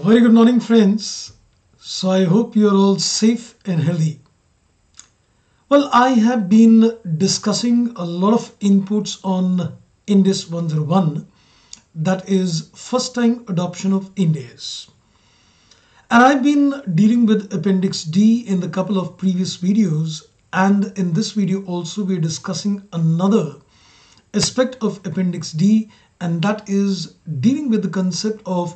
Very good morning, friends. So I hope you are all safe and healthy. Well, I have been discussing a lot of inputs on Ind AS 101, that is first time adoption of Ind AS. And I've been dealing with Appendix D in the couple of previous videos, and in this video also we're discussing another aspect of Appendix D, and that is dealing with the concept of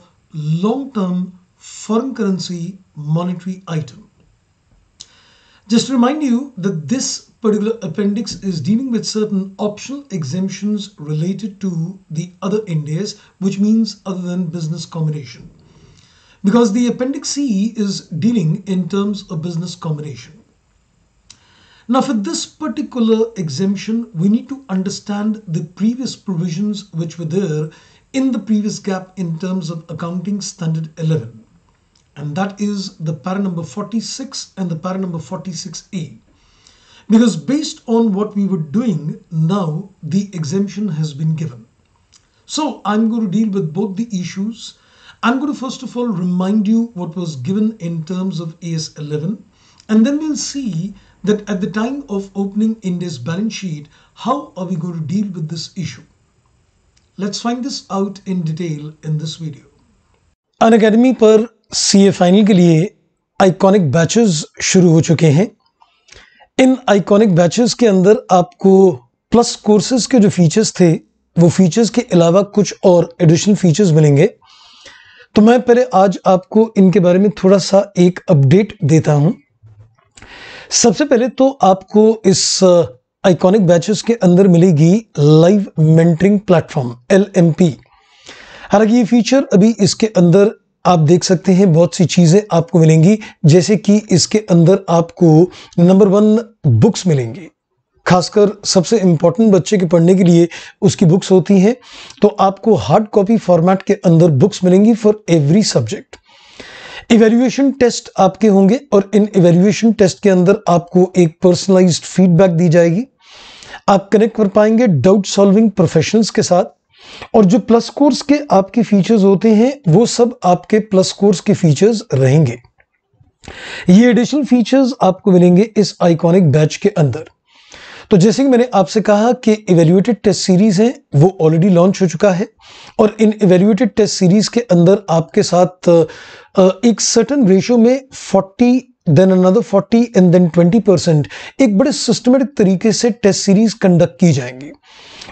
long-term foreign currency monetary item. Just to remind you that this particular appendix is dealing with certain optional exemptions related to the other Ind AS, which means other than business combination, because the Appendix C is dealing in terms of business combination. Now, for this particular exemption, we need to understand the previous provisions which were there in the previous gap in terms of accounting standard 11, and that is the para number 46 and the para number 46A, because based on what we were doing, now the exemption has been given. So I'm going to deal with both the issues. I'm going to first of all remind you what was given in terms of AS 11, and then we'll see that at the time of opening Ind AS balance sheet, how are we going to deal with this issue. Let's find this out in detail in this video. Unacademy पर CA final के लिए iconic batches शुरू हो चुके हैं। इन iconic batches के अंदर आपको प्लस कोर्सेज के जो फीचर्स थे, वो फीचर्स के अलावा कुछ और एडिशनल फीचर्स मिलेंगे। तो मैं पहले आज आपको इनके बारे में थोड़ा सा एक अपडेट देता हूं। सबसे पहले तो आपको इस आइकॉनिक बैचेस के अंदर मिलेगी लाइव मेंटरिंग प्लेटफॉर्म LMP। हालांकि ये फीचर अभी इसके अंदर आप देख सकते हैं बहुत सी चीजें आपको मिलेंगी, जैसे कि इसके अंदर आपको नंबर 1 बुक्स मिलेंगी, खासकर सबसे इंपॉर्टेंट बच्चे के पढ़ने के लिए उसकी बुक्स होती हैं, तो आपको हार्ड कॉपी फॉर्मेट के अंदर बुक्स मिलेंगी for every subject. Evaluation test आपके होंगे और इन इवैल्यूएशन टेस्ट के अंदर आपको एक पर्सनलाइज्ड फीडबैक दी जाएगी। आप कनेक्ट कर पाएंगे डाउट सॉल्विंग प्रोफेशनल्स के साथ, और जो प्लस कोर्स के आपके फीचर्स होते हैं वो सब आपके प्लस कोर्स के फीचर्स रहेंगे। ये एडिशनल फीचर्स आपको मिलेंगे इस आइकॉनिक बैच के अंदर। तो जैसे कि मैंने आपसे कहा कि इवैल्यूएटेड टेस्ट सीरीज है वो ऑलरेडी लॉन्च हो चुका है, और इन इवैल्यूएटेड टेस्ट सीरीज के अंदर आपके साथ एक सर्टेन रेशियो में 40, देन अनदर 40 एंड देन 20% एक बड़े सिस्टमेटिक तरीके से टेस्ट सीरीज कंडक्ट की जाएंगी,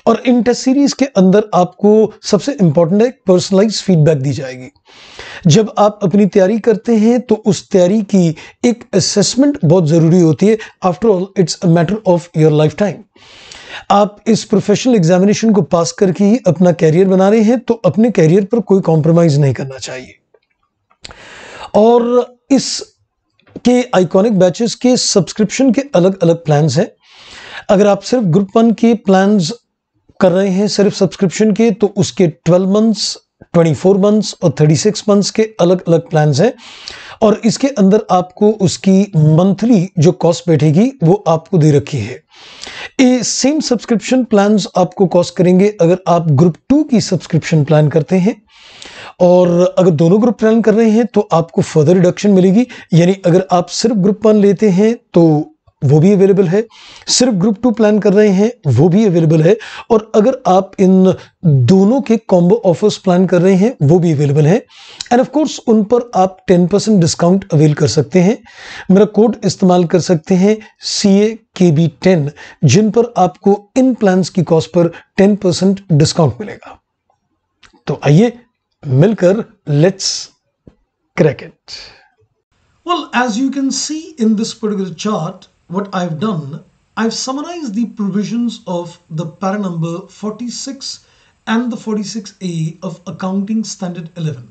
और इन टेस्ट सीरीज के अंदर आपको सबसे इंपॉर्टेंट एक पर्सनलाइज्ड फीडबैक दी जाएगी। जब आप अपनी तैयारी करते हैं तो उस तैयारी की एक असेसमेंट बहुत जरूरी होती है। After all it's a matter of your life time. आप इस प्रोफेशनल एग्जामिनेशन को पास करके ही अपना कैरियर बना रहे हैं, तो अपने कैरियर पर कोई कॉम्प्रोमाइज नहीं करना चाहिए। और इस के आइकॉनिक बैचेस के सब्सक्रिप्शन के अलग अलग प्लान्स हैं। अगर आप सिर्फ ग्रुप 1 के प्लान्स कर रहे हैं, सिर्फ सब्सक्रिप्शन के, तो उसके 12 मंथ्स, 24 मंथ्स और 36 मंथ्स के अलग अलग प्लान्स हैं, और इसके अंदर आपको उसकी मंथली जो कॉस्ट बैठेगी वो आपको दे रखी है। ये सेम सब्सक्रिप्शन प्लान्स आपको कॉस्ट करेंगे अगर आप ग्रुप 2 की सब्सक्रिप्शन प्लान करते हैं, और अगर दोनों ग्रुप प्लान कर रहे हैं तो आपको फर्दर रिडक्शन मिलेगी। यानी अगर आप सिर्फ ग्रुप 1 लेते हैं तो वो भी अवेलेबल है, सिर्फ ग्रुप 2 प्लान कर रहे हैं वो भी अवेलेबल है, और अगर आप इन दोनों के कॉम्बो ऑफर्स प्लान कर रहे हैं वो भी अवेलेबल है। एंड ऑफ कोर्स उन पर आप 10% डिस्काउंट अवेल कर सकते हैं। मेरा कोड इस्तेमाल कर सकते हैं CAKB10, जिन पर आपको इन प्लान्स की कॉस्ट पर 10% डिस्काउंट मिलेगा। तो आइए मिलकर let's crack it. Well, as you can see in this particular chart, what I've done, I've summarized the provisions of the para number 46 and the 46A of accounting standard 11.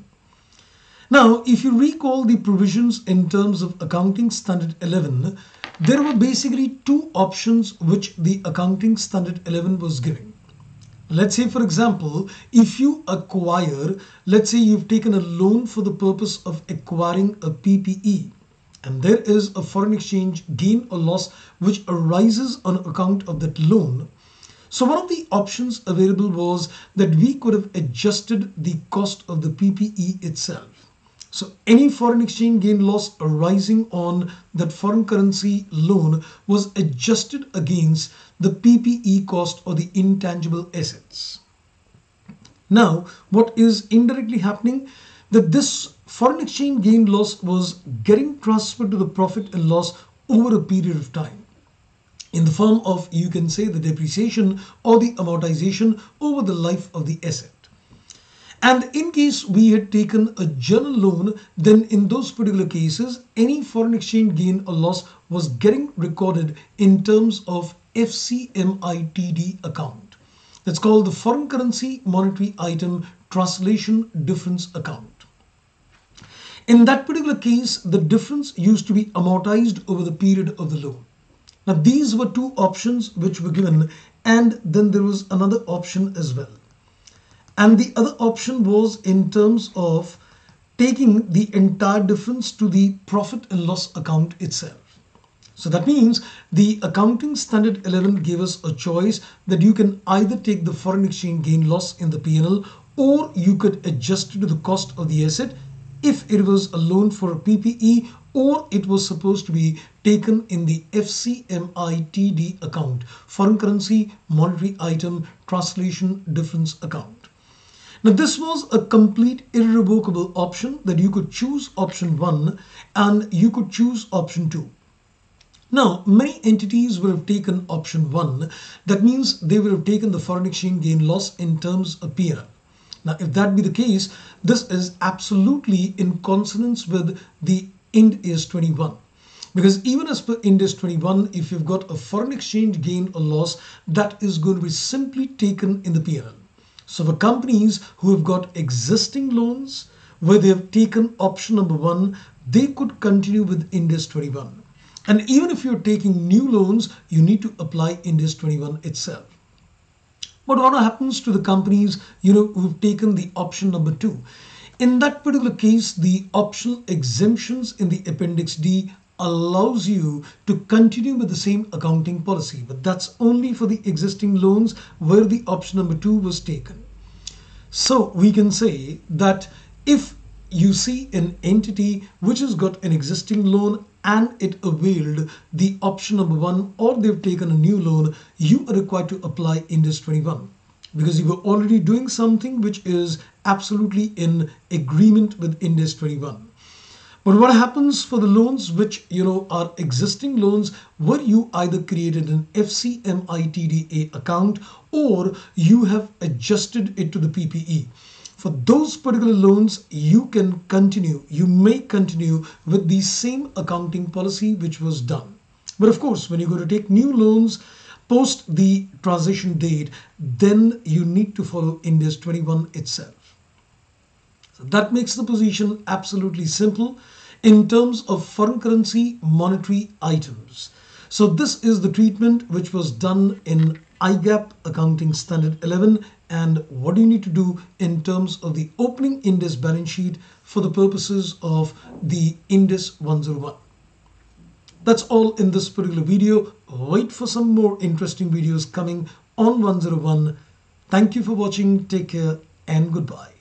Now, if you recall the provisions in terms of accounting standard 11, there were basically two options which the accounting standard 11 was giving. Let's say, for example, if you acquire, let's say you've taken a loan for the purpose of acquiring a PPE, and there is a foreign exchange gain or loss which arises on account of that loan. So one of the options available was that we could have adjusted the cost of the PPE itself. So any foreign exchange gain loss arising on that foreign currency loan was adjusted against the PPE cost or the intangible assets. Now, what is indirectly happening? That this foreign exchange gain loss was getting transferred to the profit and loss over a period of time in the form of, you can say, the depreciation or the amortization over the life of the asset. And in case we had taken a journal loan, then in those particular cases, any foreign exchange gain or loss was getting recorded in terms of FCMITDA account. That's called the Foreign Currency Monetary Item Translation Difference Account. In that particular case, the difference used to be amortized over the period of the loan. Now, these were two options which were given, and then there was another option as well. And the other option was in terms of taking the entire difference to the profit and loss account itself. So that means the accounting standard 11 gave us a choice that you can either take the foreign exchange gain loss in the P&L, or you could adjust it to the cost of the asset if it was a loan for a PPE, or it was supposed to be taken in the FCMITD account, Foreign Currency Monetary Item Translation Difference Account. Now, this was a complete irrevocable option that you could choose option 1 and you could choose option 2. Now, many entities would have taken option 1. That means they would have taken the foreign exchange gain loss in terms of P&L. Now, if that be the case, this is absolutely in consonance with the Ind AS 101. Because even as per Ind AS 101, if you've got a foreign exchange gain or loss, that is going to be simply taken in the P&L. So for companies who have got existing loans where they have taken option number 1, they could continue with Ind AS 21. And even if you're taking new loans, you need to apply Ind AS 21 itself. But what happens to the companies, who've taken the option number 2? In that particular case, the optional exemptions in the Appendix D allows you to continue with the same accounting policy, but that's only for the existing loans where the option number 2 was taken. So we can say that if you see an entity which has got an existing loan and it availed the option number 1, or they've taken a new loan, you are required to apply Ind AS 21 because you were already doing something which is absolutely in agreement with Ind AS 21. But what happens for the loans which are existing loans where you either created an FCMITDA account or you have adjusted it to the PPE? For those particular loans, you may continue with the same accounting policy which was done. But of course, when you're going to take new loans post the transition date, then you need to follow Ind AS 21 itself. So that makes the position absolutely simple in terms of foreign currency monetary items. So this is the treatment which was done in IGAP accounting standard 11, and what do you need to do in terms of the opening Ind AS balance sheet for the purposes of the Ind AS 101. That's all in this particular video. Wait for some more interesting videos coming on 101. Thank you for watching. Take care and goodbye.